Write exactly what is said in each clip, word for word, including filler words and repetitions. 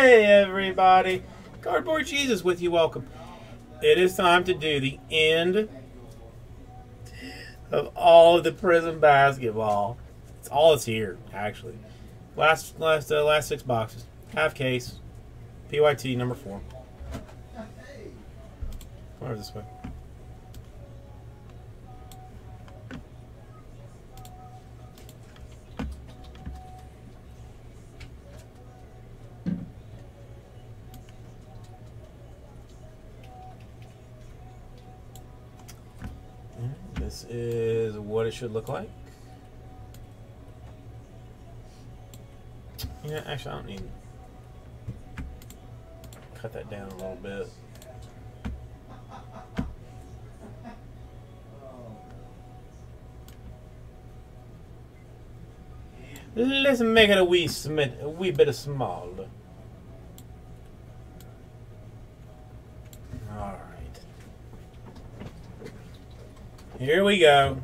Hey everybody, Cardboard Jesus with you. Welcome. It is time to do the end of all of the Prizm basketball. It's all that's here, actually. Last, last, uh, last six boxes. Half case. P Y T number four. Come over this way. This is what it should look like. Yeah, actually I don't need to cut that down a little bit. Let's make it a wee, a wee bit of smaller. Here we go.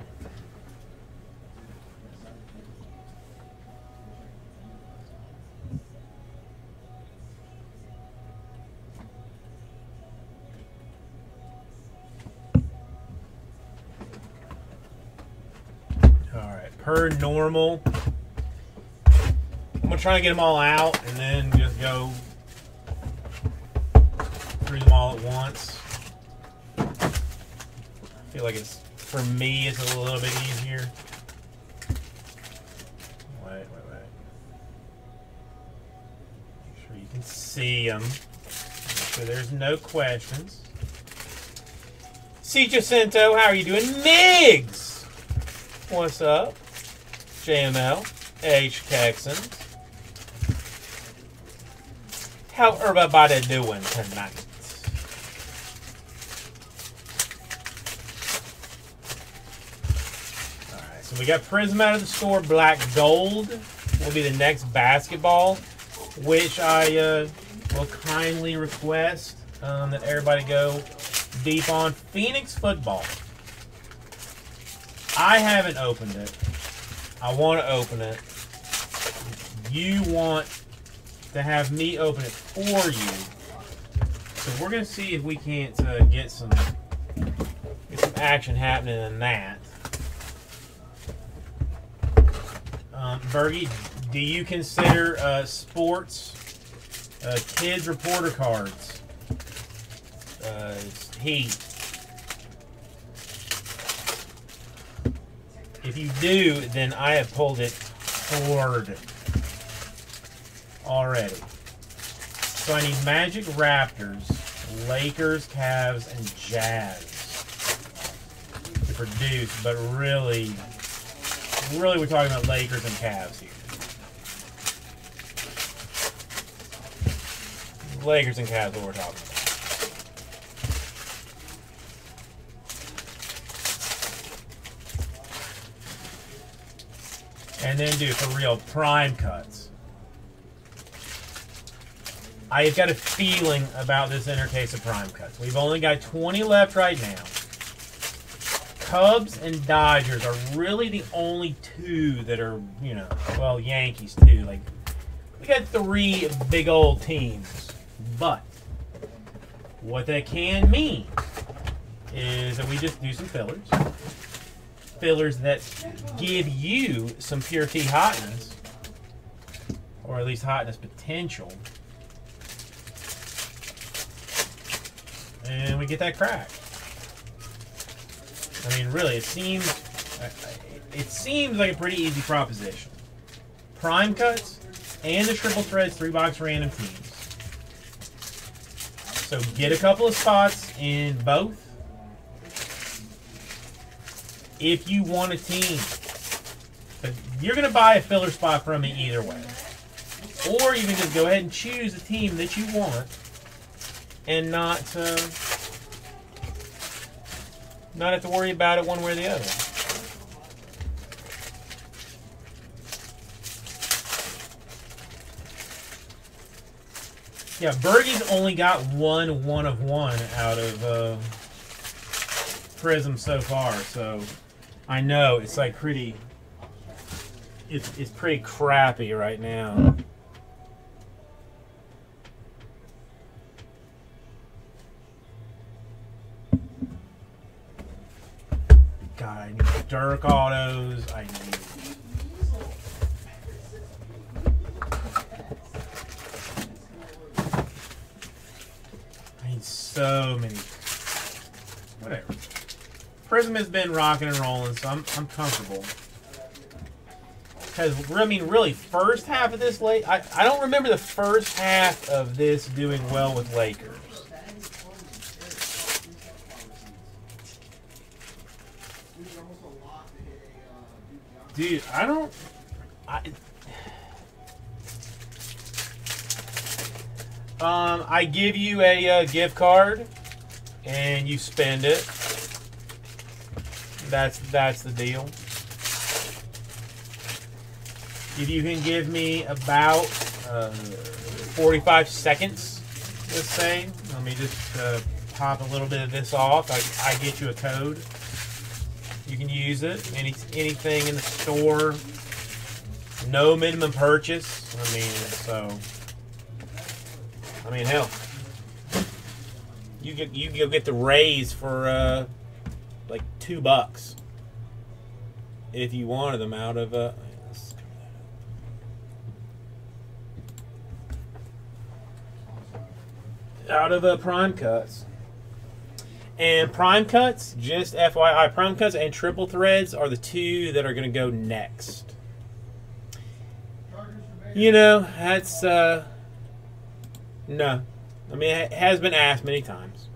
Alright, per normal. I'm going to try to get them all out and then just go through them all at once. I feel like it's For me, it's a little bit easier. Wait, wait, wait. Make sure you can see them. Make sure there's no questions. C. Jacinto, how are you doing? Migs! What's up? J M L. H. Texans. How everybody doing tonight? We got Prizm out of the store. Black Gold will be the next basketball, which I uh, will kindly request um, that everybody go deep on. Phoenix Football. I haven't opened it. I want to open it. You want to have me open it for you. So we're going to see if we can't uh, get some, get some action happening in that. Um, Bergie, do you consider uh, sports uh, kids reporter cards? Uh, he. If you do, then I have pulled it hard already. So I need Magic, Raptors, Lakers, Cavs, and Jazz to produce, but really... Really, we're talking about Lakers and Cavs here. Lakers and Cavs, what we're talking about. And then do, for real, Prime Cuts. I've got a feeling about this inner case of Prime Cuts. We've only got twenty left right now. Cubs and Dodgers are really the only two that are, you know, well, Yankees too. Like, we got three big old teams. But what that can mean is that we just do some fillers. Fillers that give you some pure tea hotness, or at least hotness potential. And we get that crack. I mean, really, it seems it seems like a pretty easy proposition. Prime Cuts and the Triple Threads three box random teams. So get a couple of spots in both. If you want a team. But you're going to buy a filler spot from me either way. Or you can just go ahead and choose a team that you want and not... Uh, Not have to worry about it one way or the other. Yeah, Bergie's only got one one of one out of uh, Prizm so far, so I know it's like pretty, it's it's pretty crappy right now. Dirk autos. I need. I need so many. Whatever. Prizm has been rocking and rolling, so I'm I'm comfortable. Because, I mean, really, first half of this late, I, I don't remember the first half of this doing well with Lakers. Dude, I don't... I, um, I give you a uh, gift card, and you spend it. That's, that's the deal. If you can give me about uh, forty-five seconds, let's say. Let me just uh, pop a little bit of this off. I, I get you a code. You can use it. Any anything in the store. No minimum purchase. I mean, so. I mean, hell. You get you go get the raise for uh, like two bucks if you wanted them out of a. Uh, out of uh, Prime Cuts. And Prime Cuts, just F Y I, Prime Cuts and Triple Threads are the two that are going to go next. You know, that's, uh, no. I mean, it has been asked many times.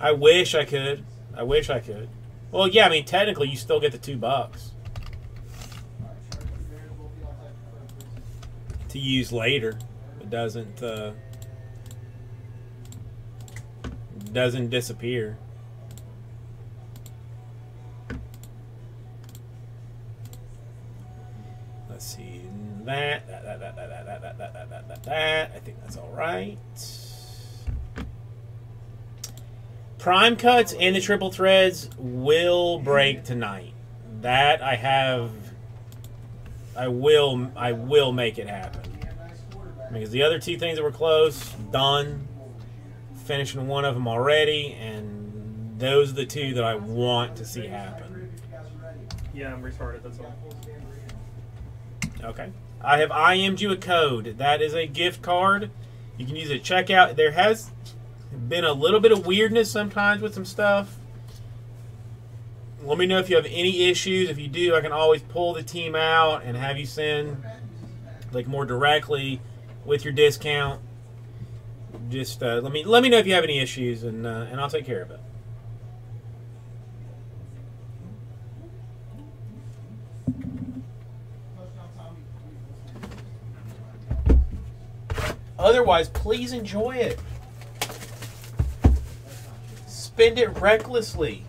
I wish I could. I wish I could. Well, yeah, I mean, technically, you still get the two bucks. To use later. doesn't uh, doesn't disappear. Let's see that that that that that that that that that that that. I think that's all right. Prime Cuts and the Triple Threads will break tonight. That I have. I will. I will make it happen. Because the other two things that were close, done, finishing one of them already, and those are the two that I want to see happen. Yeah, I'm retarded, that's all. Okay. I have I M'd you a code. That is a gift card. You can use it at checkout. There has been a little bit of weirdness sometimes with some stuff. Let me know if you have any issues. If you do, I can always pull the team out and have you send, like, more directly with your discount. Just uh, let me let me know if you have any issues, and uh, and I'll take care of it. Otherwise, please enjoy it. Spend it recklessly.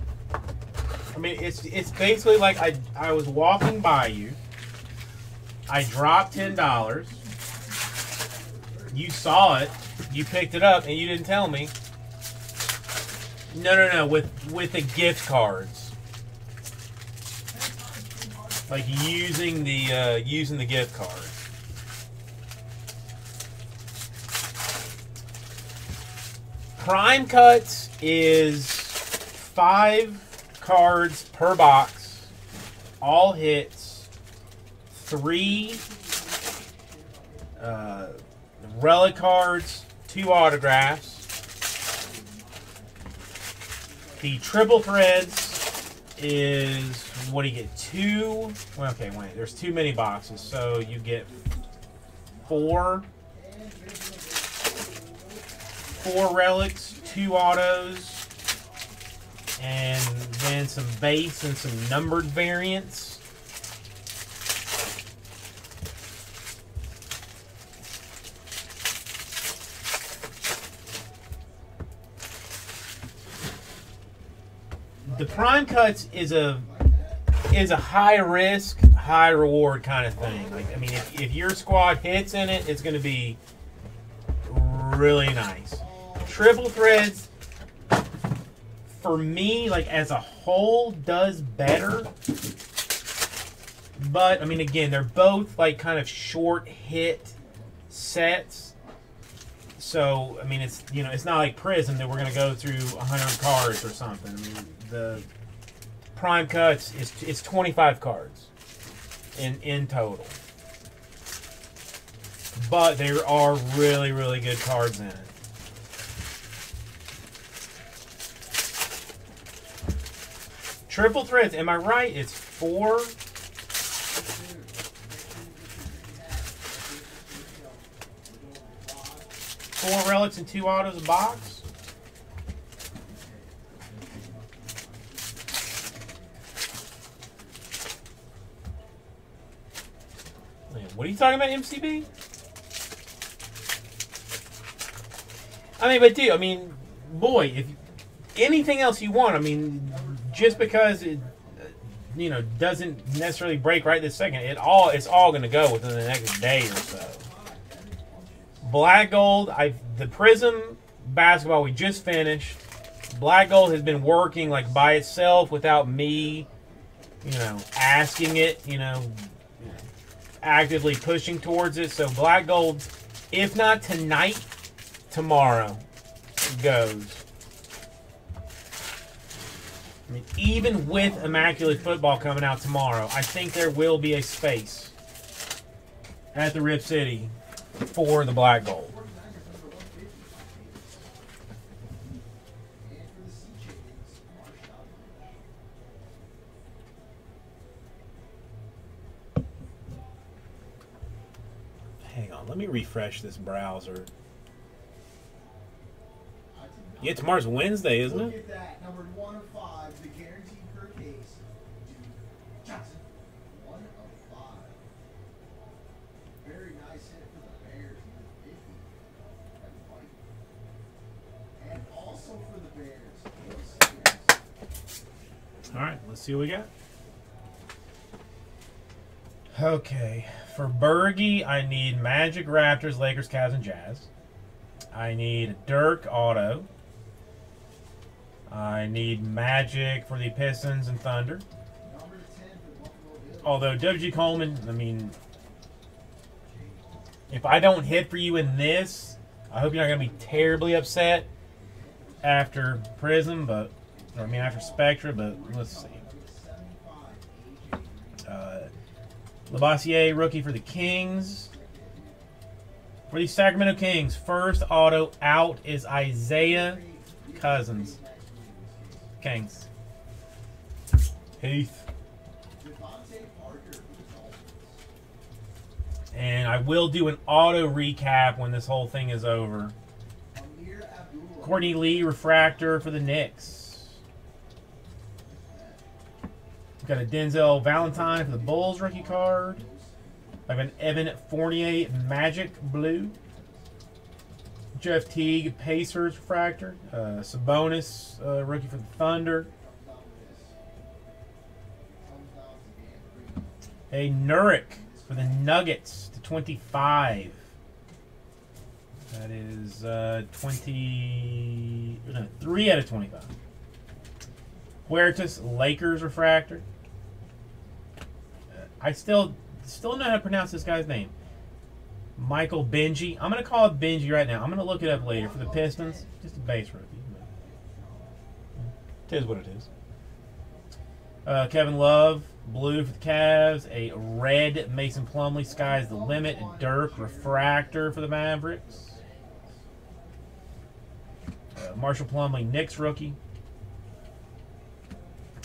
I mean, it's it's basically like I I was walking by you. I dropped ten dollars. You saw it, you picked it up, and you didn't tell me. No, no, no, with, with the gift cards. Like using the, uh, using the gift cards. Prime Cuts is five cards per box, all hits, three, uh, relic cards, two autographs. The Triple Threads is, what do you get, two? Well, okay, wait, there's too many boxes, so you get four. Four relics, two autos, and then some base and some numbered variants. The Prime Cuts is a is a high risk, high reward kind of thing. Like, I mean, if, if your squad hits in it, it's going to be really nice. Triple Threads, for me, like as a whole, does better. But I mean, again, they're both like kind of short hit sets. So I mean, it's you know, it's not like Prizm that we're going to go through a hundred cards or something. I mean, the Prime Cuts is it's twenty-five cards in in total. But there are really, really good cards in it. Triple Threads, am I right? It's four. Four relics and two autos a box. What are you talking about, M C B? I mean, but dude, I mean, boy, if anything else you want, I mean, just because it, you know, doesn't necessarily break right this second, it all it's all going to go within the next day or so. Black Gold, I the Prizm basketball we just finished. Black Gold has been working like by itself without me, you know, asking it, you know, actively pushing towards it. So Black Gold, if not tonight, tomorrow goes. I mean, even with Immaculate Football coming out tomorrow, I think there will be a space at the Rip City for the Black Gold. Hang on, let me refresh this browser. Yeah, tomorrow's Wednesday, isn't it? All right, let's see what we got. Okay, for Bergie, I need Magic, Raptors, Lakers, Cavs, and Jazz. I need Dirk auto. I need Magic for the Pistons and Thunder. Although W G Coleman, I mean, if I don't hit for you in this, I hope you're not going to be terribly upset after Prizm, but I mean after Spectra, but let's see. Uh, Labossiere, rookie for the Kings. For the Sacramento Kings, first auto out is Isaiah Cousins. Kings. Heath. And I will do an auto recap when this whole thing is over. Courtney Lee, refractor for the Knicks. Got a Denzel Valentine for the Bulls rookie card. I have an Evan Fournier Magic Blue. Jeff Teague Pacers refractor. Uh, Sabonis uh, rookie for the Thunder. A Nurkic for the Nuggets to twenty-five. That is uh, twenty. No, three out of twenty-five. Huertas Lakers refractor. I still still don't know how to pronounce this guy's name. Michael Benji. I'm going to call it Benji right now. I'm going to look it up later. For the Pistons, just a base rookie. It is what it is. Uh, Kevin Love, blue for the Cavs. A red Mason Plumlee, sky's the limit. Dirk refractor for the Mavericks. Uh, Marshall Plumlee, Knicks rookie.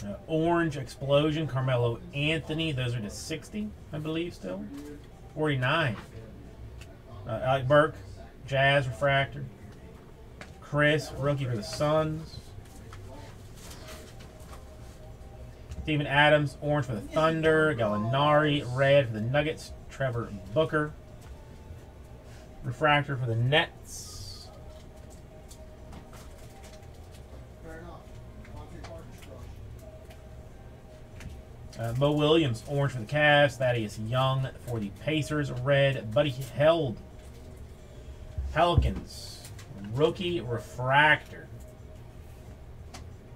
Uh, orange Explosion, Carmelo Anthony. Those are to sixty, I believe, still. forty-nine. Uh, Alec Burke, Jazz refractor. Chris, rookie for the Suns. Steven Adams, orange for the Thunder. Gallinari, red for the Nuggets. Trevor Booker, refractor for the Nets. Uh, Mo Williams, orange for the Cavs. Thaddeus Young for the Pacers, red. Buddy Held, Pelicans, rookie refractor.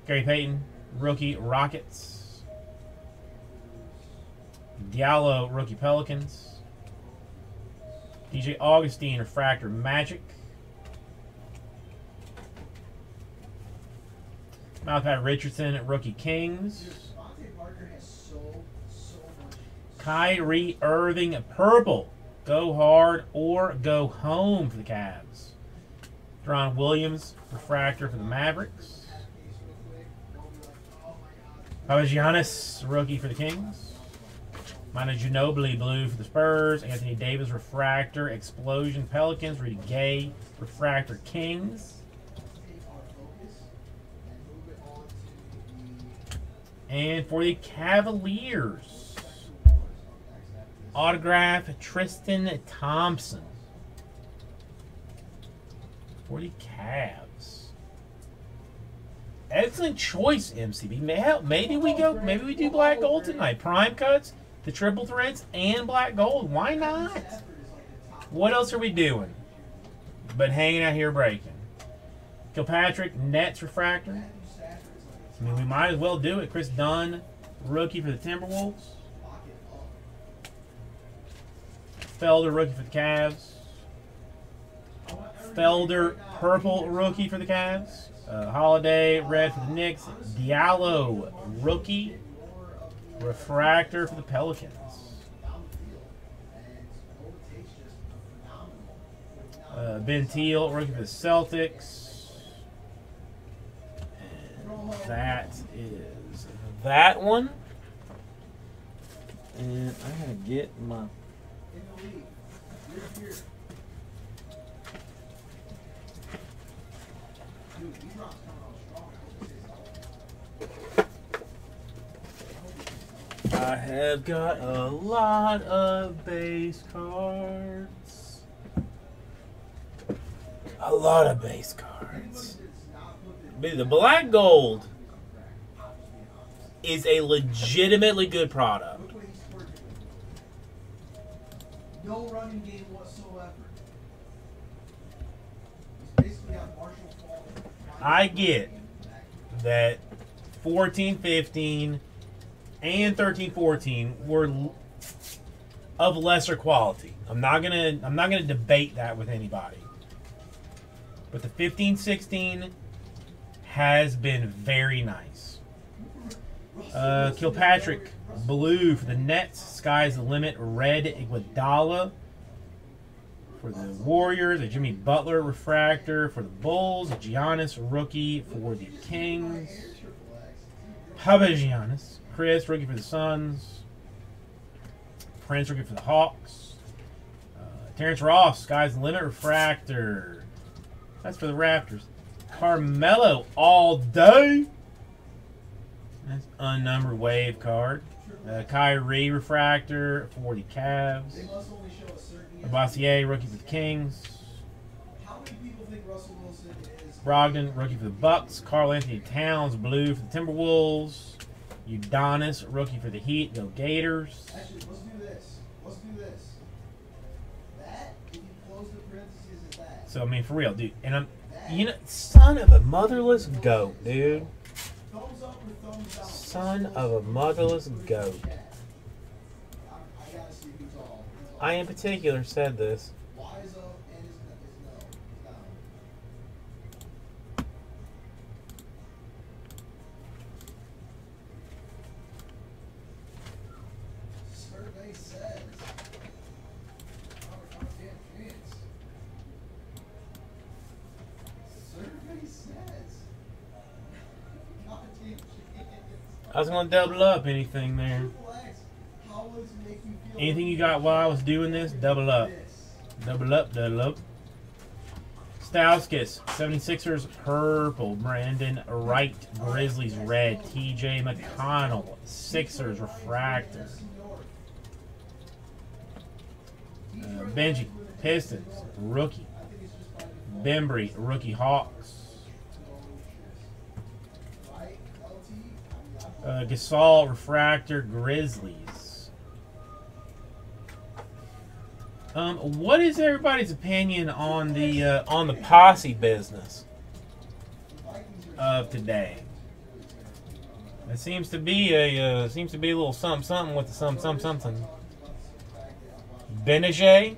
Gary Payton, rookie Rockets. Diallo, rookie Pelicans. D J Augustine, refractor Magic. Malachi Richardson at Rookie Kings. Kyrie Irving at Purple. Go hard or go home for the Cavs. Deron Williams, refractor for the Mavericks. Papagiannis, rookie for the Kings. Manu Ginobili, blue for the Spurs. Anthony Davis, refractor. Explosion, Pelicans. Rudy Gay, refractor, Kings. And for the Cavaliers, autograph, Tristan Thompson. For the Cavs. Excellent choice, M C B. Maybe we go. Maybe we do Black Gold tonight. Prime Cuts, the Triple Threads, and Black Gold. Why not? What else are we doing? But hanging out here breaking. Kilpatrick, Nets refractor. I mean, we might as well do it. Chris Dunn, rookie for the Timberwolves. Felder, rookie for the Cavs. Felder, purple, rookie for the Cavs. Uh, Holiday, red for the Knicks. Diallo, rookie. Refractor for the Pelicans. Uh, Ben Teal, rookie for the Celtics. And that is that one. And I gotta get my... I have got a lot of base cards. A lot of base cards. The Black Gold is a legitimately good product. No running game whatsoever. I get that fourteen fifteen and thirteen fourteen were of lesser quality. I'm not gonna I'm not gonna debate that with anybody. But the fifteen sixteen has been very nice. Uh, Kilpatrick, blue for the Nets. Sky's the limit. Red, Iguodala for the Warriors. A Jimmy Butler refractor for the Bulls. A Giannis rookie for the Kings. Papagiannis. Chris, rookie for the Suns. Prince, rookie for the Hawks. Uh, Terrence Ross, Sky's the limit refractor. That's for the Raptors. Carmelo all day. That's unnumbered wave card. Uh, Kyrie refractor for the Cavs. Labussiere, rookie for the Kings. How many people think Russell Wilson is? Brogdon, rookie for the Bucks. Carl Anthony Towns, blue for the Timberwolves. Udonis, rookie for the Heat. Go Gators. Actually, let's do this. Let's do this. That, if you close the parentheses, is that. So I mean, for real, dude. And I'm, you know, son of a motherless goat, dude. Thumbs up or thumbs out. Son of a motherless goat. I in particular said this. I was going to double up anything there. Anything you got while I was doing this, double up. Double up, double up. Stauskas, seventy-sixers, purple. Brandon Wright, Grizzlies, red. T J McConnell, Sixers, refractor. Uh, Benji, Pistons, rookie. Bembry, rookie, Hawks. Uh, Gasol, refractor, Grizzlies. Um, what is everybody's opinion on the uh, on the posse business of today? It seems to be a uh, seems to be a little something something with the some some something. Benejay,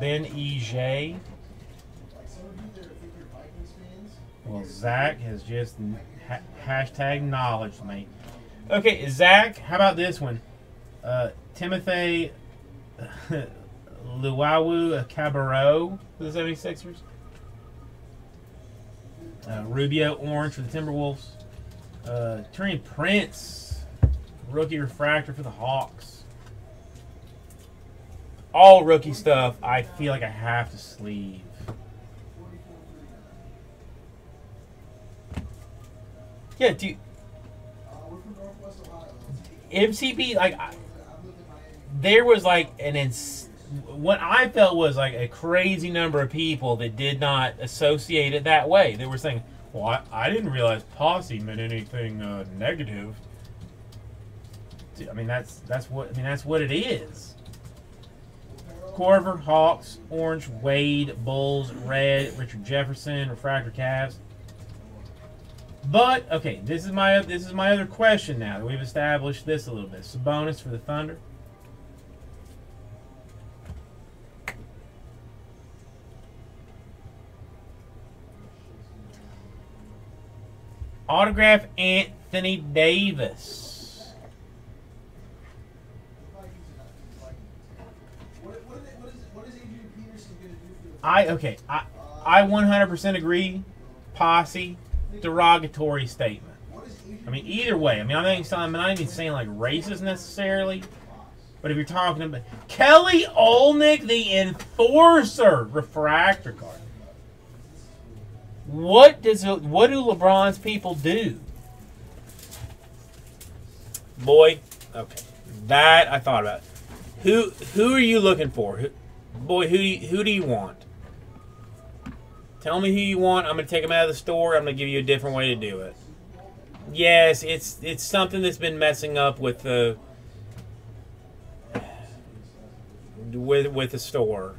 Benejay. Well, Zach has just Ha hashtag knowledge, mate. Okay, Zach, how about this one? Uh, Timothy Luawu Cabarro for the seventy-sixers. Uh, Rubio Orange for the Timberwolves. Uh, Turian Prince, rookie refractor for the Hawks. All rookie stuff I feel like I have to sleeve. Yeah, dude. M C B, like, I, there was like an ins what I felt was like a crazy number of people that did not associate it that way. They were saying, well, I, I didn't realize posse meant anything uh, negative. Dude, I mean, that's that's what I mean. That's what it is. Corver, Hawks, Orange, Wade, Bulls, Red, Richard Jefferson, refractor Cavs. But okay, this is my this is my other question now that we've established this a little bit. Sabonis for the Thunder. Autograph Anthony Davis. I okay, I I one hundred percent agree. Posse. Derogatory statement. I mean, either way. I mean, I'm not even saying, I'm not even saying like racist necessarily, but if you're talking about Kelly Olynyk, the enforcer refractor card, what does what do LeBron's people do? Boy, okay, that I thought about. Who who are you looking for? Who, boy, who do you, who do you want? Tell me who you want. I'm going to take them out of the store. I'm going to give you a different way to do it. Yes, it's it's something that's been messing up with the with with the store.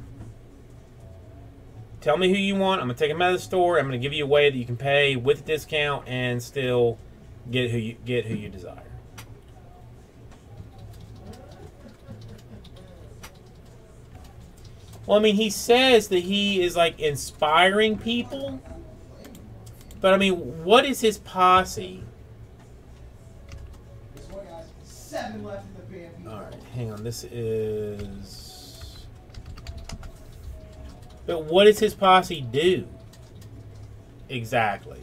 Tell me who you want. I'm going to take them out of the store. I'm going to give you a way that you can pay with a discount and still get who you get who you desire. Well, I mean, he says that he is, like, inspiring people. But, I mean, what is his posse? Alright, hang on. This is... But what does his posse do? Exactly.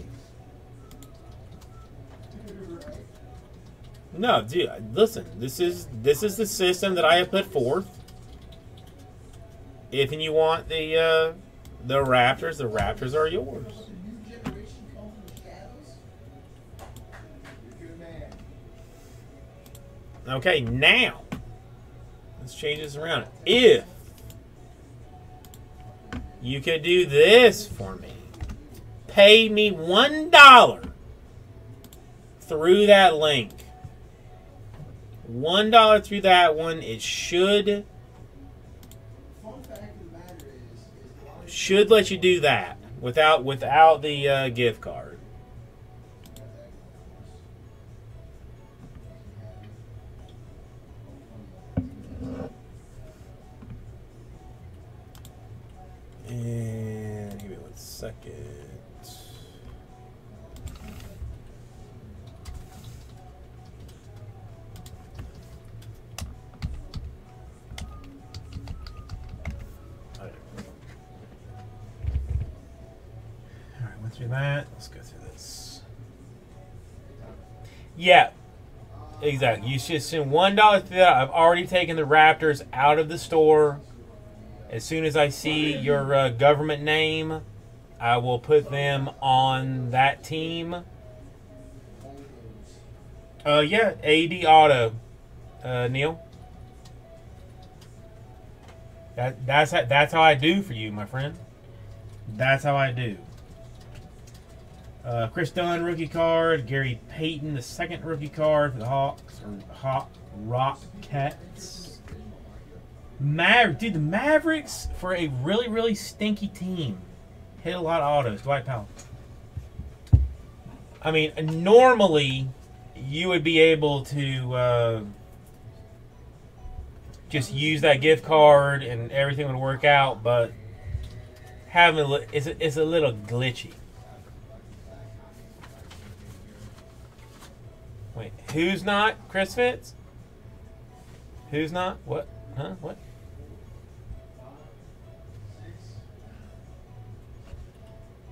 No, dude, listen. This is, this is the system that I have put forth. If and you want the uh, the Raptors, the Raptors are yours. Okay, now let's change this around. If you could do this for me, pay me one dollar through that link. One dollar through that one. It should. Should let you do that without without the uh, gift card. And give me one second. Through that, let's go through this. Yeah, exactly. You should send one dollar through that. I've already taken the Raptors out of the store. As soon as I see your uh, government name, I will put them on that team. Uh, yeah, A D Auto, uh, Neil. That that's how, that's how I do for you, my friend. That's how I do. Uh, Chris Dunn, rookie card. Gary Payton, the second rookie card for the Hawks. Or Hawk Rock Cats. Maverick. Dude, the Mavericks, for a really, really stinky team, hit a lot of autos. Dwight Powell. I mean, normally, you would be able to uh, just use that gift card and everything would work out, but having a, it's, a, it's a little glitchy. Who's not Chris Fitz? Who's not? What? Huh? What?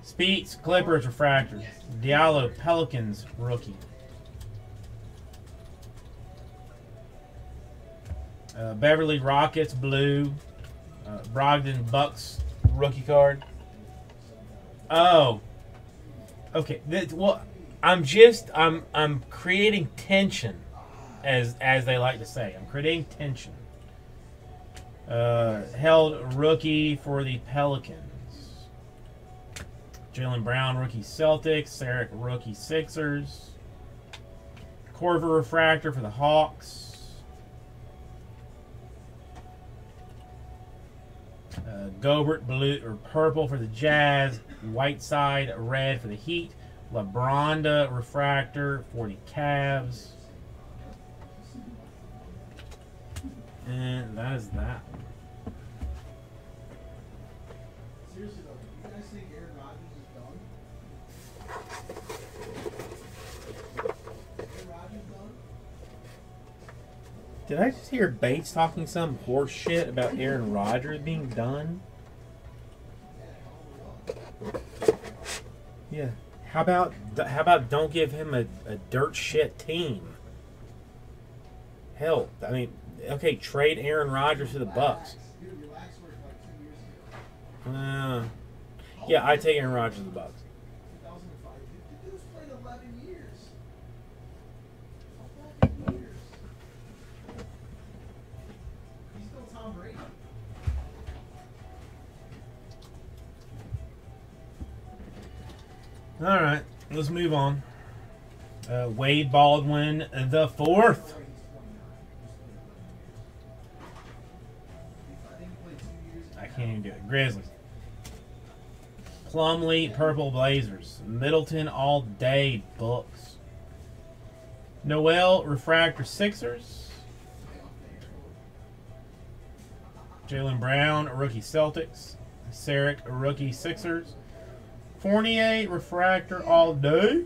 Speets, Clippers, Refractors. Diallo, Pelicans, rookie. Uh, Beverly, Rockets, blue. Uh, Brogdon, Bucks, rookie card. Oh. Okay. This, well, I'm just I'm I'm creating tension, as as they like to say. I'm creating tension. Uh, held rookie for the Pelicans. Jaylen Brown, rookie Celtics. Saric, rookie Sixers. Corver, refractor for the Hawks. Uh, Gobert, blue or purple for the Jazz. Whiteside, red for the Heat. LaBronda, refractor for the Cavs. And that is that. Seriously though, do you guys think Aaron Rodgers is done? Aaron Rodgers done? Did I just hear Bates talking some horse shit about Aaron Rodgers being done? Yeah. How about how about don't give him a, a dirt shit team? Hell, I mean, okay, trade Aaron Rodgers to the Bucks. Uh, yeah, I take Aaron Rodgers to the Bucks. All right, let's move on. Uh, Wade Baldwin the fourth. I can't even do it. Grizzlies. Plumlee, purple Blazers. Middleton all day Bucks. Noel, refractor Sixers. Jaylen Brown, rookie Celtics. Saric, rookie Sixers. Fournier, refractor all day.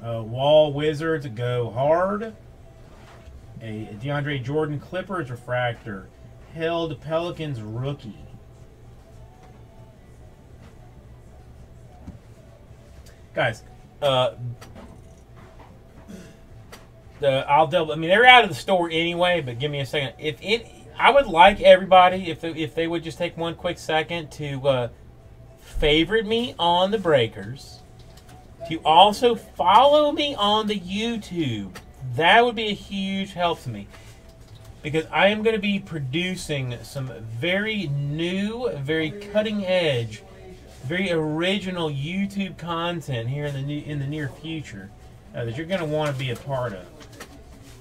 Uh, Wall, Wizards, go hard. A DeAndre Jordan, Clippers, refractor. Held, Pelicans, rookie. Guys, uh, the I'll double. I mean, they're out of the store anyway. But give me a second. If it, I would like everybody if they, if they would just take one quick second to. Uh, Favorite me on the breakers, to also follow me on the YouTube. That would be a huge help to me, because I am going to be producing some very new, very cutting edge, very original YouTube content here in the new, in the near future uh, that you're going to want to be a part of.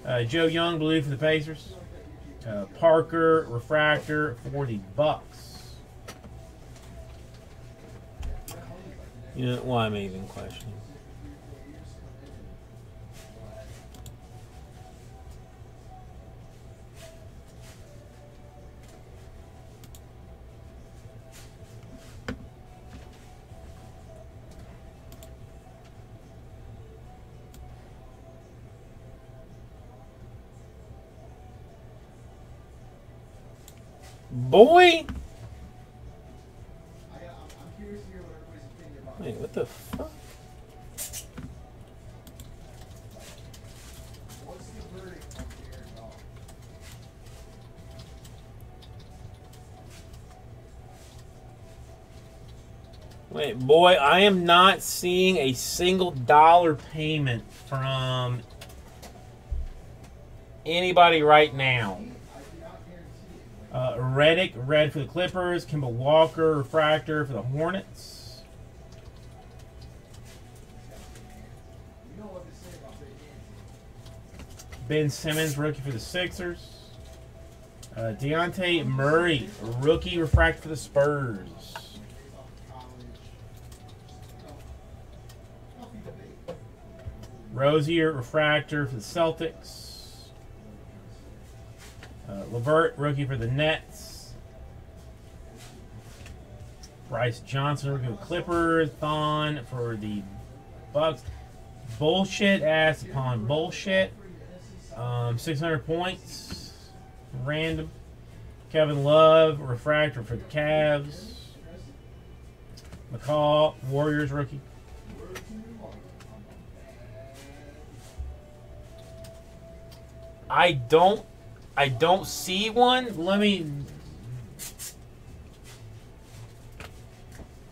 Uh, Joe Young, blue for the Pacers. Uh, Parker, refractor for the Bucks. You know, why am I even questioning? Boy! Wait, what the fuck? What's the verdict on Aaron Rodgers? Wait, boy, I am not seeing a single dollar payment from anybody right now. Uh, Reddick, red for the Clippers. Kemba Walker, refractor for the Hornets. Ben Simmons, rookie for the Sixers. Uh, Dejounte Murray, rookie refractor for the Spurs. Rozier, refractor for the Celtics. Uh, LeVert, rookie for the Nets. Bryce Johnson, rookie for the Clippers. Thon for the Bucks. Bullshit ass upon bullshit. Um, six hundred points. Random. Kevin Love, refractor for the Cavs. McCall, Warriors rookie. I don't, I don't see one. Let me.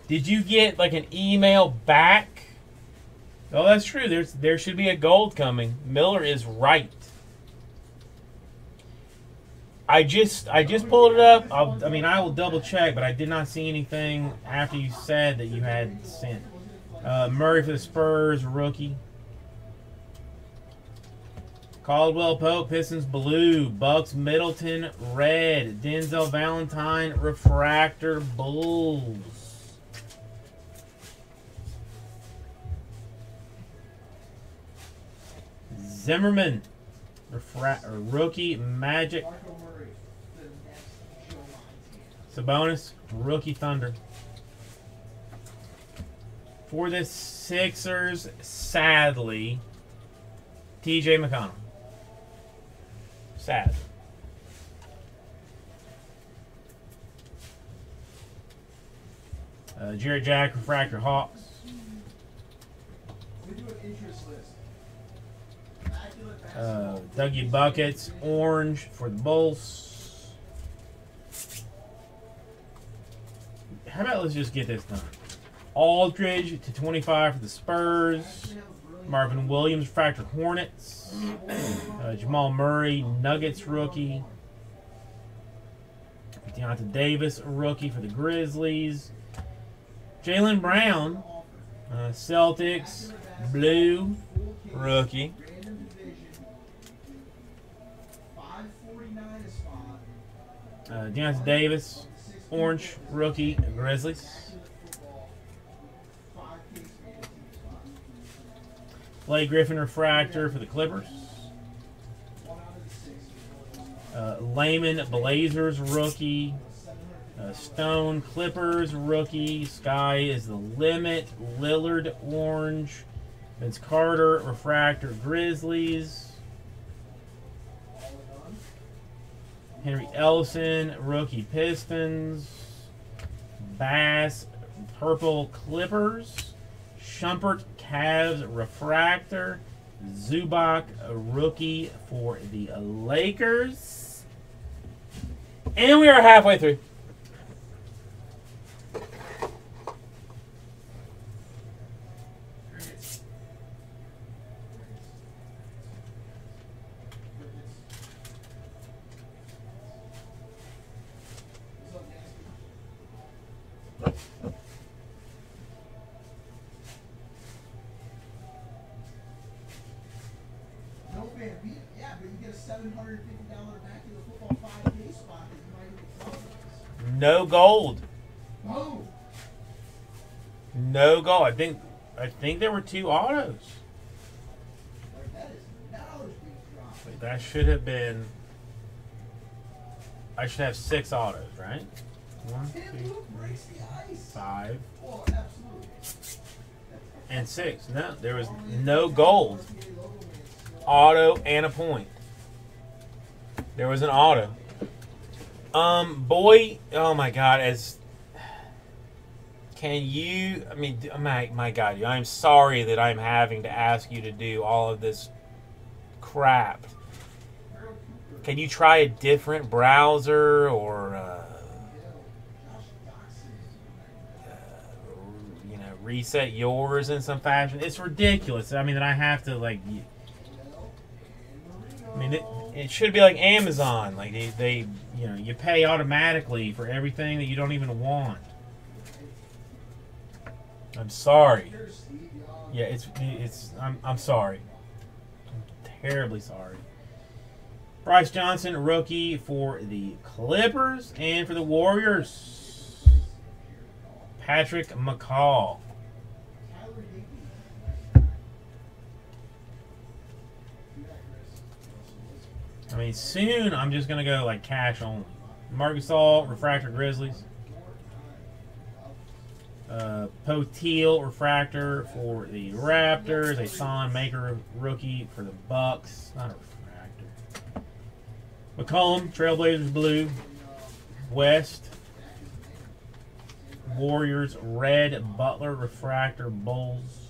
Did you get like an email back? Oh, that's true. There's there should be a gold coming. Miller is right. I just I just pulled it up. I'll, I mean, I will double check, but I did not see anything after you said that you had sent. Uh, Murray for the Spurs, rookie. Caldwell Pope, Pistons blue. Bucks Middleton, red. Denzel Valentine, refractor, Bulls. Zimmerman, refra rookie, Magic. Sabonis, rookie, Thunder. For the Sixers, sadly, T J McConnell. Sad. Uh, Jared Jack, refractor, Hawks. Uh, Dougie Buckets, orange for the Bulls. How about let's just get this done. Aldridge to twenty-five for the Spurs. Marvin Williams, refractor, Hornets. Uh, Jamal Murray, Nuggets rookie. Deonta Davis, rookie for the Grizzlies. Jaylen Brown, uh, Celtics, blue, rookie. Uh, Deonta Davis, orange, rookie, Grizzlies. Blake Griffin, refractor for the Clippers. Uh, Layman, Blazers, rookie. Uh, Stone, Clippers, rookie. Sky is the limit. Lillard, orange. Vince Carter, refractor, Grizzlies. Henry Ellison, rookie, Pistons. Bass, purple, Clippers. Shumpert, Cavs, refractor. Zubac, rookie for the Lakers. And we are halfway through. No gold. Whoa. No gold. I think I think there were two autos. That, is that should have been. I should have six autos, right? One, two, three, five, and six. No, there was no gold. Auto and a point. There was an auto. Um, boy, oh my God, as can you, I mean, my, my God, I'm sorry that I'm having to ask you to do all of this crap. Can you try a different browser or, uh, uh, you know, reset yours in some fashion? It's ridiculous. I mean, that I have to, like, I mean, it, it should be like Amazon. Like, they, they, you know, you pay automatically for everything that you don't even want. I'm sorry. Yeah, it's, it's, I'm, I'm sorry. I'm terribly sorry. Bryce Johnson, rookie for the Clippers and for the Warriors. Patrick McCall. I mean, soon I'm just going to go, like, cash only. Marc Gasol, refractor, Grizzlies. Uh, Uh, Poteal Refractor for the Raptors. A Son Maker rookie for the Bucks. Not a refractor. McCollum, Trailblazers blue. West. Warriors red. Butler refractor. Bulls.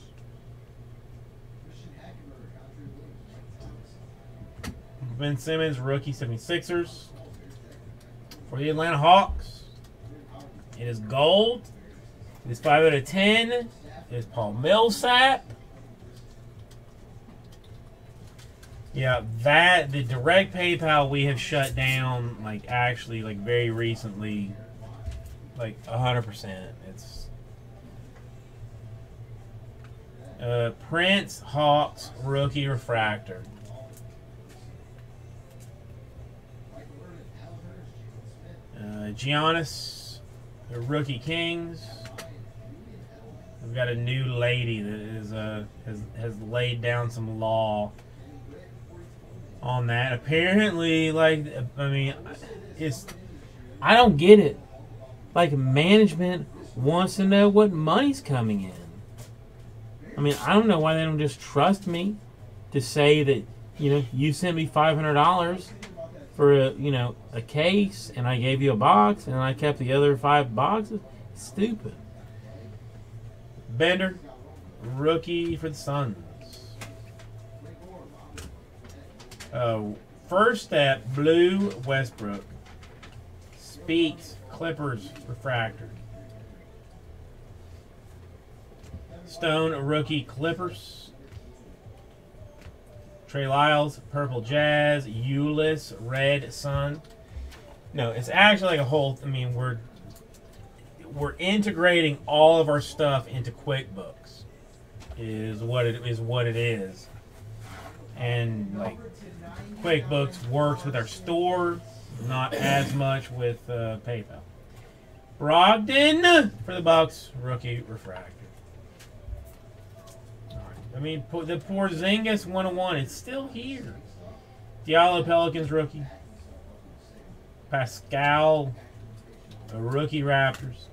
Ben Simmons rookie seventy-sixers. For the Atlanta Hawks, it is gold. It is five out of ten. It is Paul Millsap. Yeah, that, the direct PayPal we have shut down, like, actually, like, very recently, like, one hundred percent. It's uh, Prince Hawks rookie refractor. Uh, Giannis, the rookie Kings. We've got a new lady that is uh, has, has laid down some law on that. Apparently, like, I mean, it's, I don't get it. Like, management wants to know what money's coming in. I mean, I don't know why they don't just trust me to say that, you know, you sent me five hundred dollars for a, you know, a case, and I gave you a box, and I kept the other five boxes. Stupid. Bender, rookie for the Suns. Uh, first step, blue Westbrook. Speaks, Clippers refractor. Stone, rookie Clippers. Trey Lyles, Purple Jazz, Ulyss, Red Sun. No, it's actually like a whole, I mean, we're we're integrating all of our stuff into QuickBooks is what it is what it is. And like QuickBooks works with our store, not as much with uh, PayPal. Brogdon for the Bucks, rookie refractor. I mean, the Porzingis one oh one, it's still here. Diallo, Pelicans rookie. Pascal, the rookie Raptors.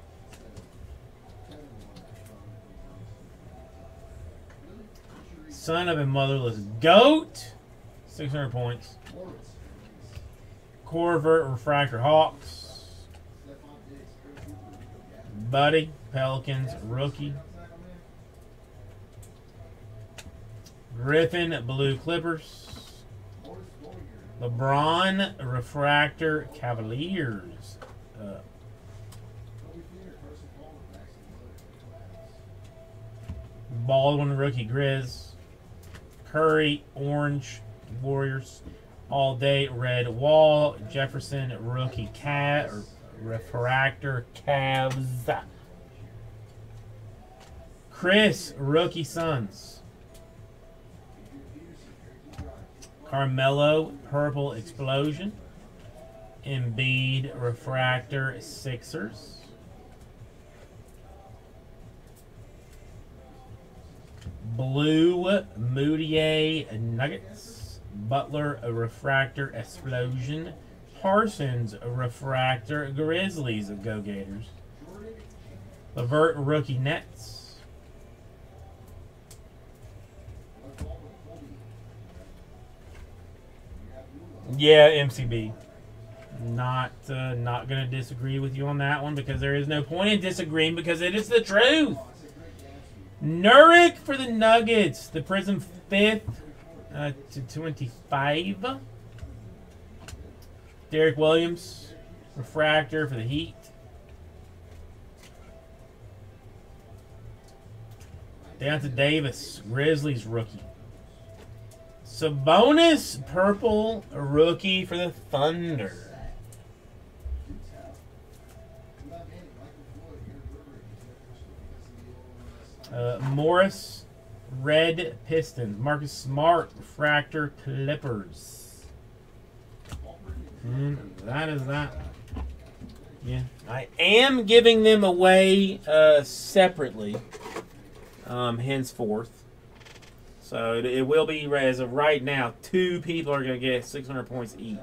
Son of a motherless goat, six hundred points. Corvert, refractor Hawks. Buddy, Pelicans rookie. Griffin, blue Clippers. LeBron, refractor Cavaliers. Uh, Baldwin, rookie Grizz. Curry, orange Warriors. All day, red Wall. Jefferson, rookie Cat or refractor Cavs. Chris, rookie Suns. Carmelo, Purple Explosion. Embiid, refractor Sixers. Blue, Moutier, Nuggets. Butler, refractor Explosion. Parsons, refractor Grizzlies of Go-Gators. LeVert, rookie Nets. Yeah, M C B. Not uh, not going to disagree with you on that one because there is no point in disagreeing because it is the truth. Nurkic for the Nuggets. The Prizm fifth uh, to twenty-five. Derek Williams, refractor for the Heat. Deonta Davis, Grizzlies rookie. Sabonis, purple rookie for the Thunder. Uh, Morris, red Pistons. Marcus Smart, refractor Clippers. Mm, that is that. Yeah, I am giving them away uh, separately, um, henceforth. So it will be, as of right now, two people are going to get six hundred points each.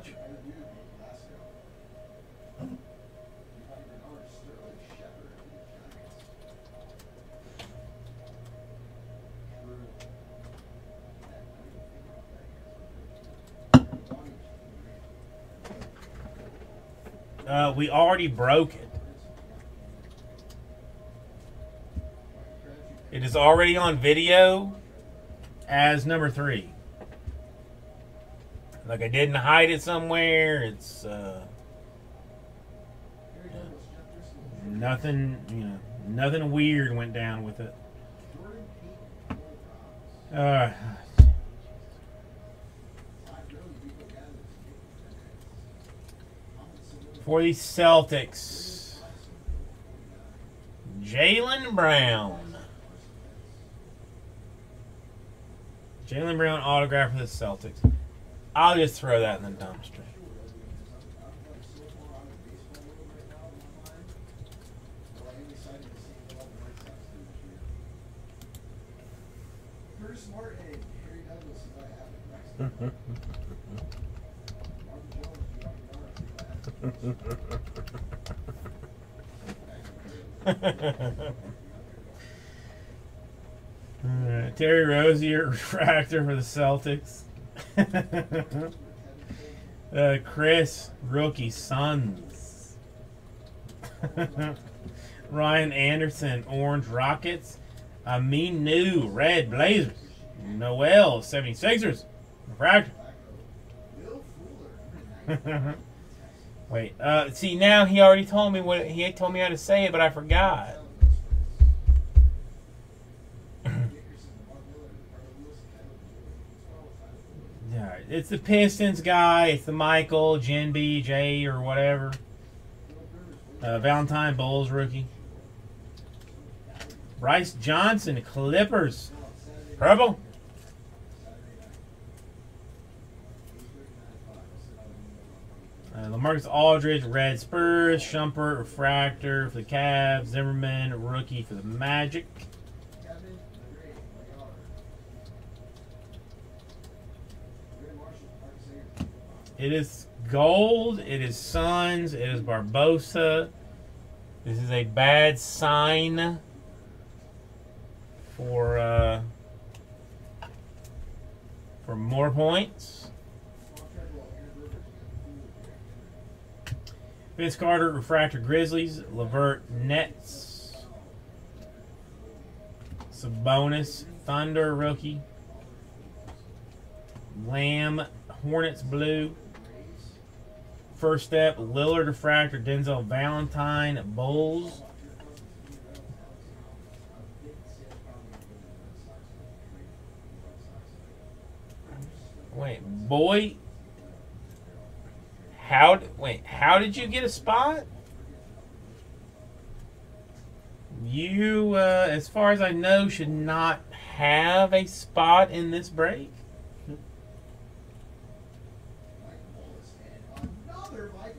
Uh, we already broke it. It is already on video as number three. Like I didn't hide it somewhere. It's uh, uh, nothing, you know, nothing weird went down with it. Uh, for the Celtics, Jaylen Brown. Jaylen Brown autograph for the Celtics. I'll just throw that in the dumpster. uh, Terry Rozier refractor for the Celtics. uh, Chris rookie Suns. Ryan Anderson orange Rockets. Amin New red Blazers. Noel seventy-sixers refractor. Wait, uh, see now he already told me what he had told me how to say it, but I forgot. Yeah, it's the Pistons guy. It's the Michael, Jen B, Jay, or whatever. Uh, Valentine Bulls rookie. Bryce Johnson, Clippers, purple. Uh, LaMarcus Aldridge, red Spurs. Shumpert, refractor for the Cavs. Zimmerman, rookie for the Magic. It is gold. It is Suns. It is Barbosa. This is a bad sign for uh, for more points. Vince Carter, refractor Grizzlies. LeVert, Nets. Sabonis, Thunder, rookie. Lamb, Hornets, blue. First step, Lillard, refractor. Denzel Valentine, Bulls. Wait, boy. How, wait, how did you get a spot? You, uh, as far as I know, should not have a spot in this break.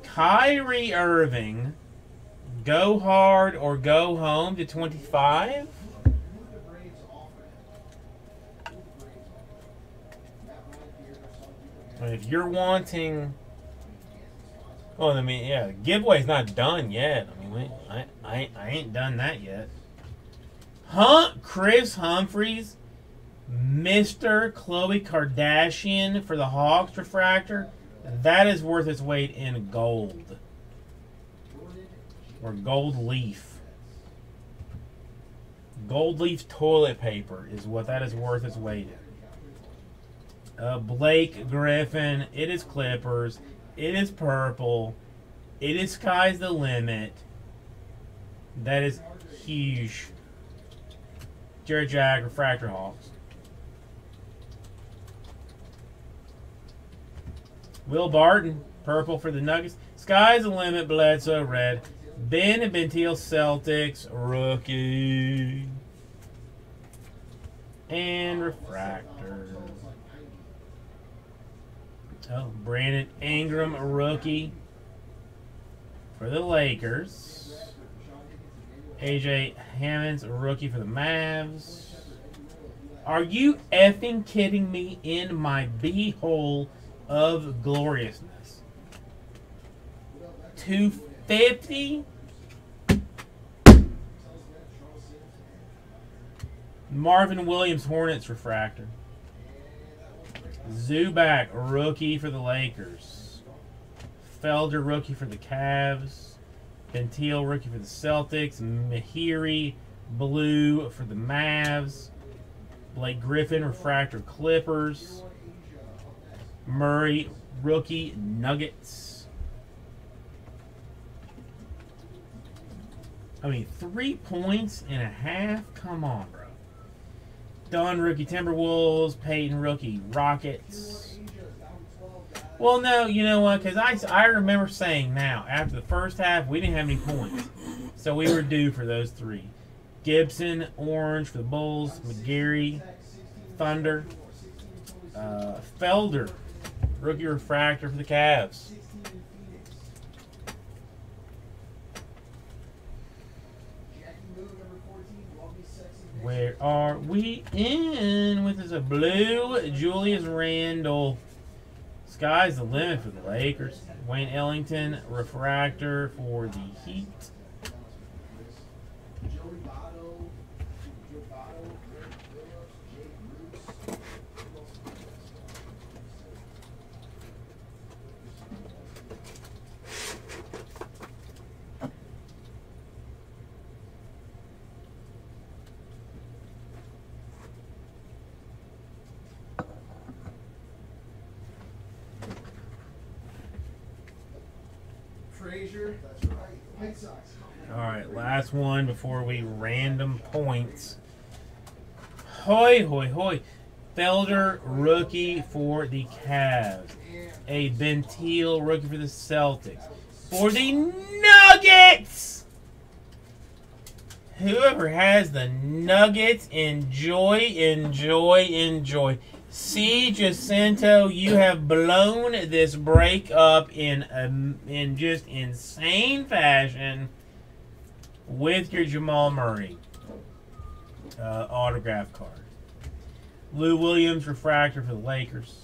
Kyrie Irving, go hard or go home to twenty-five? If you're wanting... Well, I mean, yeah, the giveaway's not done yet. I mean, wait, I, I, I ain't done that yet. Huh? Chris Humphries, Mister Khloe Kardashian for the Hawks refractor. That is worth its weight in gold. Or gold leaf. Gold leaf toilet paper is what that is worth its weight in. Uh, Blake Griffin, it is Clippers. It is purple. It is sky's the limit. That is huge. Jared Jag, refractor Hawks. Will Barton, purple for the Nuggets. Sky's the limit, Bledsoe, red. Ben and Bentil, Celtics, rookie. And refractor. Oh, Brandon Ingram, a rookie for the Lakers. A J Hammonds, a rookie for the Mavs. Are you effing kidding me in my b-hole of gloriousness? two fifty? Marvin Williams, Hornets, refractor. Zubac, rookie for the Lakers. Felder, rookie for the Cavs. Gentile, rookie for the Celtics. Mahiri, blue for the Mavs. Blake Griffin, refractor Clippers. Murray, rookie Nuggets. I mean, three points and a half? Come on, bro. Dunn, rookie Timberwolves. Peyton, rookie Rockets. Well, no, you know what? Because I, I remember saying now, after the first half, we didn't have any points. So we were due for those three. Gibson, orange for the Bulls. McGarry, Thunder. Uh, Felder, rookie refractor for the Cavs. Where are we in? With is a blue Julius Randle. Sky's the limit for the Lakers. Wayne Ellington, refractor for the Heat. Alright, last one before we random points. Hoi, hoi, hoi. Felder, rookie for the Cavs. A Gentile, rookie for the Celtics. For the Nuggets! Whoever has the Nuggets, enjoy, enjoy, enjoy. See, Jacinto, you have blown this break up in um, in just insane fashion with your Jamal Murray uh, autograph card. Lou Williams, refractor for the Lakers.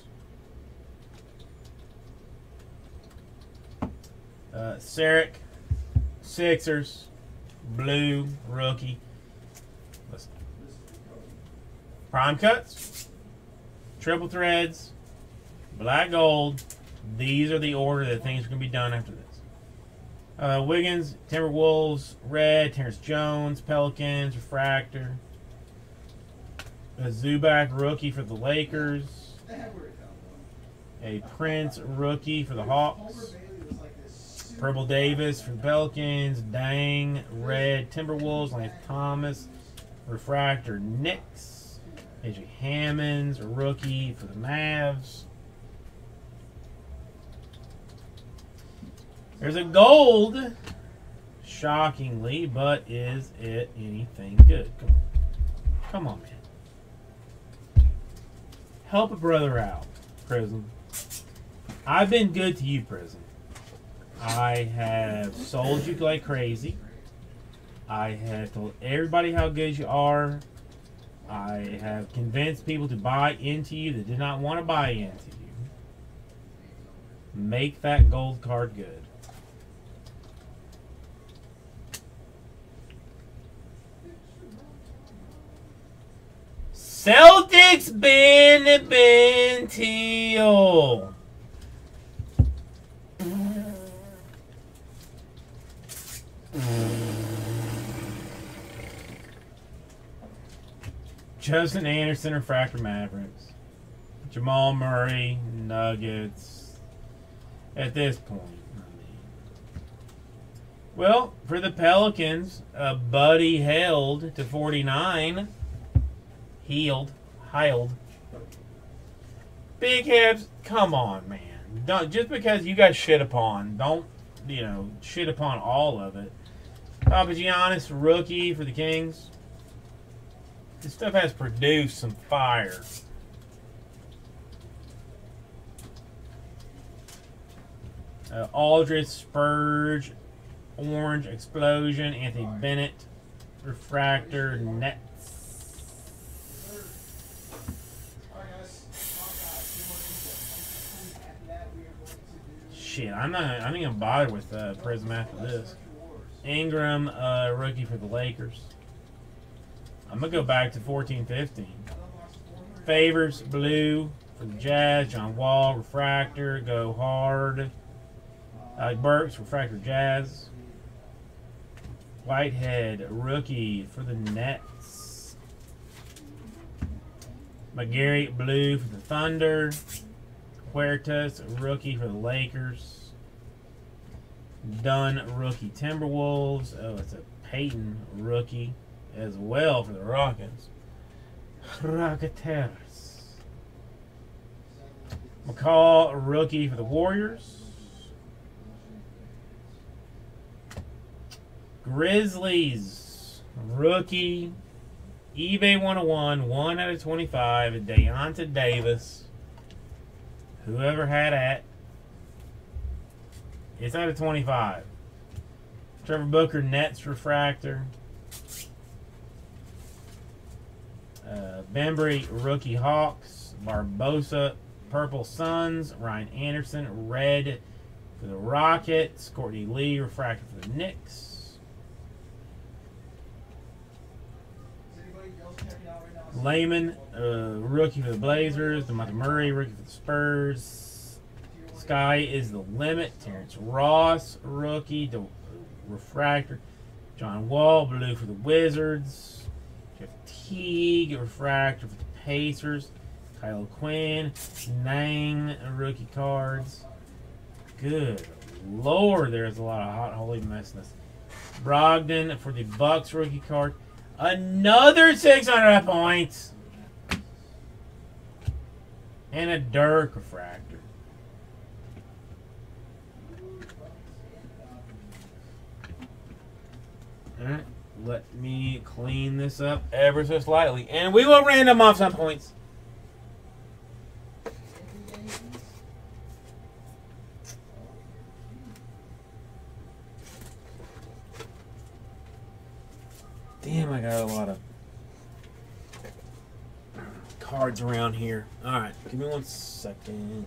Uh, Saric, Sixers, blue, rookie. Listen. Prime Cuts. Triple Threads, Black Gold. These are the order that things are going to be done after this. Uh, Wiggins, Timberwolves, red. Terrence Jones, Pelicans, refractor. A Zubac, rookie for the Lakers. A Prince, rookie for the Hawks. Purple Davis for the Pelicans. Dang, red. Timberwolves, Lance Thomas, refractor. Knicks. A J Hammond's a rookie for the Mavs. There's a gold, shockingly, but is it anything good? Come on, come on, man. Help a brother out, Prizm. I've been good to you, Prizm. I have sold you like crazy. I have told everybody how good you are. I have convinced people to buy into you that did not want to buy into you. Make that gold card good. Celtics Ben Ben Teal. Justin Anderson, refractor Mavericks. Jamal Murray, Nuggets. At this point, I mean. Well, for the Pelicans, uh, Buddy Hield to forty-nine. Healed. Hield. Big Hips, come on, man. Don't, just because you got shit upon, don't, you know, shit upon all of it. Papagiannis, rookie for the Kings. This stuff has produced some fire. Uh, Aldridge, Spurge, orange, explosion. Anthony Bennett, refractor, Nets. Shit, I'm not. I'm not even bothered with uh, Prizm after this. Ingram, uh, rookie for the Lakers. I'm going to go back to fourteen fifteen. Favors, blue, for the Jazz. John Wall, refractor, go hard. Alec Burks, Refractor Jazz. Whitehead, rookie for the Nets. McGarry, blue for the Thunder. Huertas, rookie for the Lakers. Dunn, rookie Timberwolves. Oh, it's a Peyton rookie as well for the Rockets. Rocketeers. McCall, rookie for the Warriors. Grizzlies, rookie, eBay one oh one, one out of twenty-five, Deonta Davis, whoever had at, it's out of twenty-five. Trevor Booker, Nets refractor. Uh, Bembry, rookie Hawks. Barbosa, purple Suns. Ryan Anderson, red for the Rockets. Courtney Lee, refractor for the Knicks. Layman, uh, rookie for the Blazers. DeMonte Murray, rookie for the Spurs. Sky is the limit. Terrence Ross, rookie, the refractor. John Wall, blue for the Wizards. Jeff Teague, refractor for the Pacers. Kyle Quinn, Nang, rookie cards. Good Lord, there's a lot of hot holy messiness. Brogdon for the Bucks, rookie card. Another six hundred points. And a Dirk refractor. Alright, let me clean this up ever so slightly. And we will random off some points. Damn, I got a lot of cards around here. Alright, give me one second.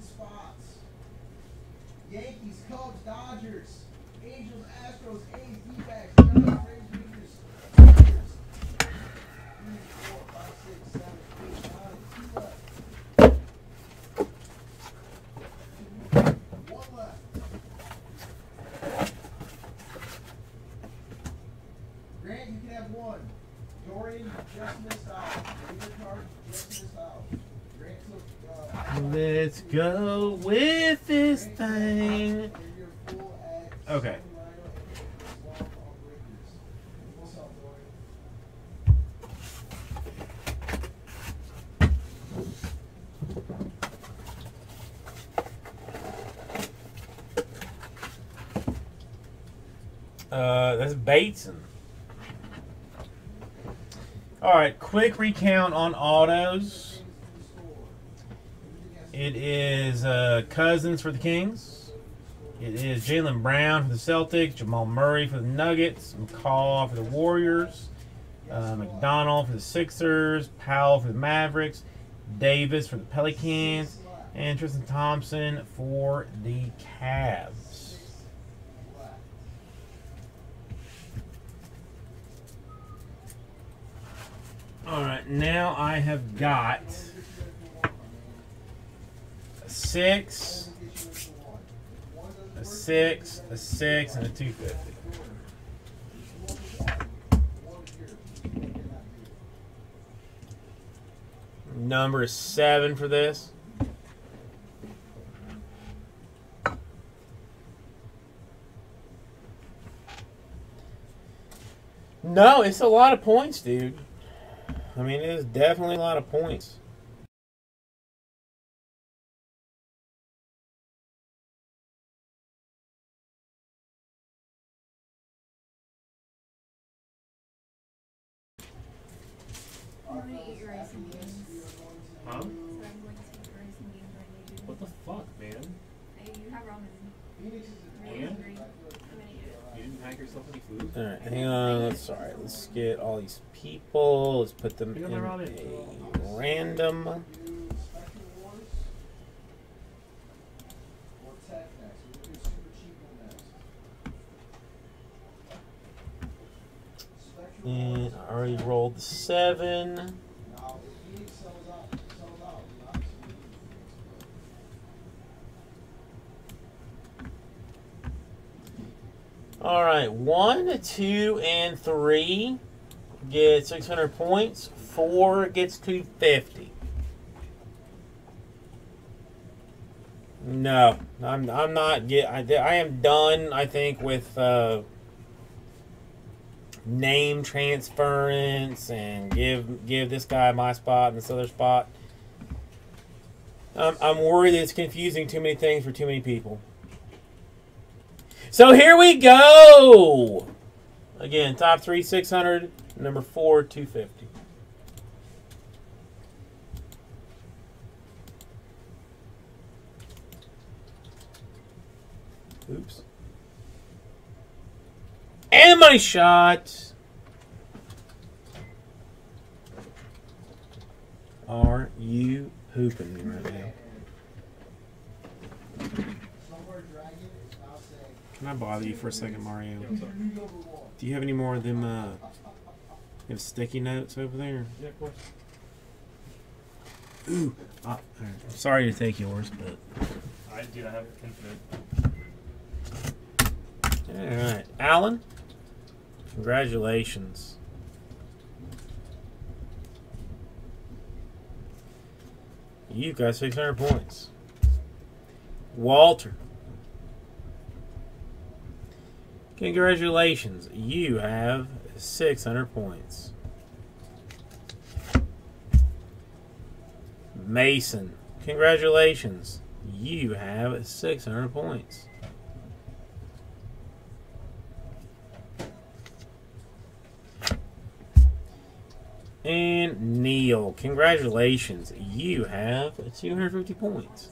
Spots. Yankees, Cubs, Dodgers, Angels, Astros, A's, D-backs, Yankees, Rangers, Rangers. three, four, five, six, seven, eight, nine, two left. One left. Grant, you can have one. Dorian, you just missed out. David Carter, you just missed out. Let's go with this thing. Okay. Uh, that's Bateson. All right, quick recount on autos. It is uh, Cousins for the Kings. It is Jaylen Brown for the Celtics. Jamal Murray for the Nuggets. McCall for the Warriors. Uh, McDonald for the Sixers. Powell for the Mavericks. Davis for the Pelicans. And Tristan Thompson for the Cavs. All right, now I have got six, a six, a six, and a two fifty. Number is seven for this. No, it's a lot of points, dude. I mean, it is definitely a lot of points. Huh? So I'm going to rice and beans right now. What the fuck, man? I have ramen. And? I'm you didn't pack yourself any food? Alright, hang on. Let's, all right, let's get all these people. Let's put them in a random... And I already rolled the seven. All right, one, two, and three get six hundred points. Four gets two fifty. No, I'm I'm not get. I I am done. I think with. Uh, name transference and give give this guy my spot and this other spot. I'm, I'm worried that it's confusing too many things for too many people. So here we go. Again, top three, six hundred. Number four, two fifty. Oops. And money shot. Are you hooping me right now? Can I bother you for a second, Mario? Do you have any more of them? Uh, them sticky notes over there? Yeah, of course. Ooh, I, all right. I'm sorry to take yours, but I do. I have infinite. All right, Alan. Congratulations. You've got six hundred points. Walter. Congratulations. You have six hundred points. Mason. Congratulations. You have six hundred points. And Neil, congratulations. You have two hundred fifty points.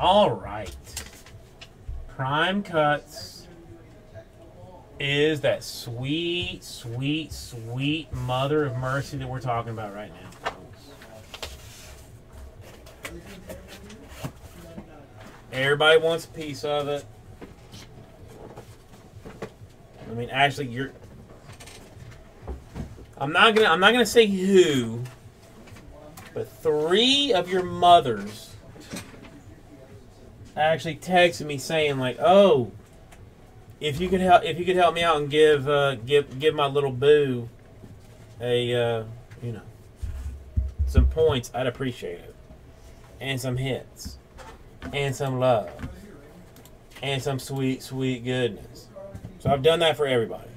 All right, Prime Cuts is that sweet, sweet, sweet mother of mercy that we're talking about right now. Everybody wants a piece of it. I mean, actually, you're. I'm not gonna. I'm not gonna say who, but three of your mothers actually texted me saying like, "Oh, if you could help, if you could help me out and give uh, give give my little boo a uh, you know some points, I'd appreciate it, and some hits, and some love, and some sweet sweet goodness." So I've done that for everybody.